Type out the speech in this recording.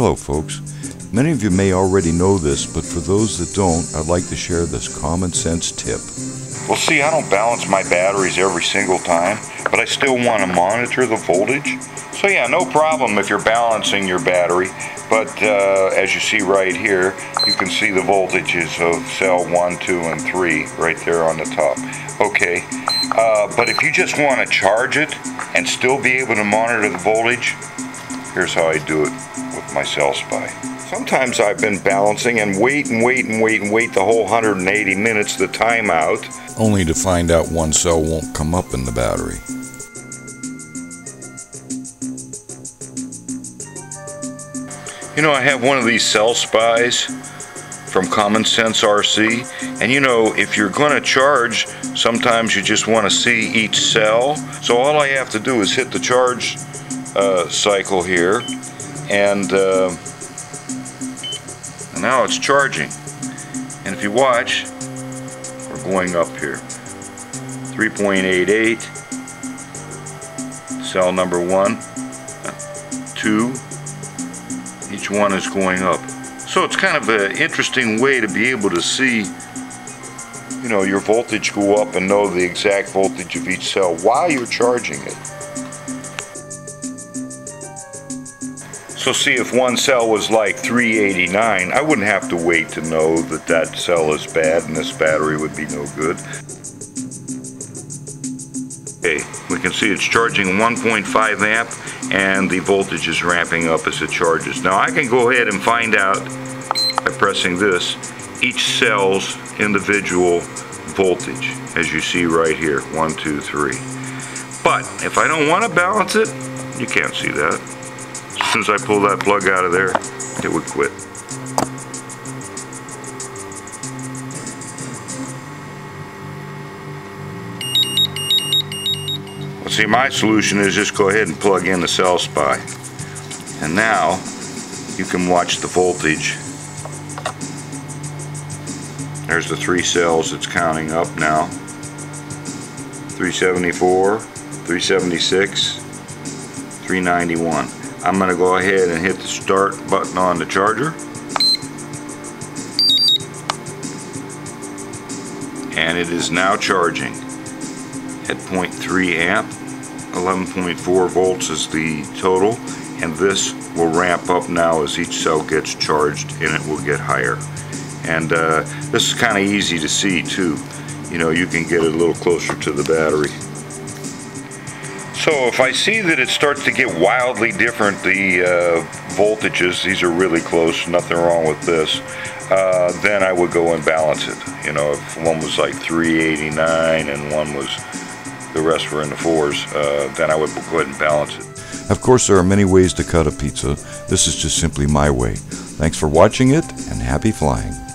Hello folks, many of you may already know this, but for those that don't, I'd like to share this common sense tip. Well see, I don't balance my batteries every single time, but I still want to monitor the voltage. So yeah, no problem if you're balancing your battery, but as you see right here, you can see the voltages of cell 1, 2, and 3 right there on the top. Okay, but if you just want to charge it and still be able to monitor the voltage, here's how I do it with my Cell Spy. Sometimes I've been balancing and wait the whole 180 minutes, the timeout, only to find out one cell won't come up in the battery. You know, I have one of these Cell Spies from Common Sense RC, and you know, if you're going to charge, sometimes you just want to see each cell. So all I have to do is hit the charge cycle here, and now it's charging. And if you watch, we're going up here. 3.88, cell number 1, 2, each one is going up. So it's kind of an interesting way to be able to see, you know, your voltage go up and know the exact voltage of each cell while you're charging it. So see, if one cell was like 389, I wouldn't have to wait to know that that cell is bad and this battery would be no good. Okay, we can see it's charging 1.5 amp and the voltage is ramping up as it charges. Now I can go ahead and find out by pressing this, each cell's individual voltage, as you see right here, 1, 2, 3. But if I don't want to balance it, you can't see that. As soon as I pull that plug out of there, it would quit. Well, see, my solution is just go ahead and plug in the Cell Spy. And now, you can watch the voltage. There's the 3 cells it's counting up now. 374, 376, 391. I'm going to go ahead and hit the start button on the charger, and it is now charging at 0.3 amp, 11.4 volts is the total, and this will ramp up now as each cell gets charged and it will get higher. And this is kind of easy to see too, you know, you can get it a little closer to the battery. So if I see that it starts to get wildly different, the voltages, these are really close, nothing wrong with this, then I would go and balance it. You know, if one was like 389 and one was, the rest were in the 4s, then I would go ahead and balance it. Of course, there are many ways to cut a pizza. This is just simply my way. Thanks for watching it, and happy flying.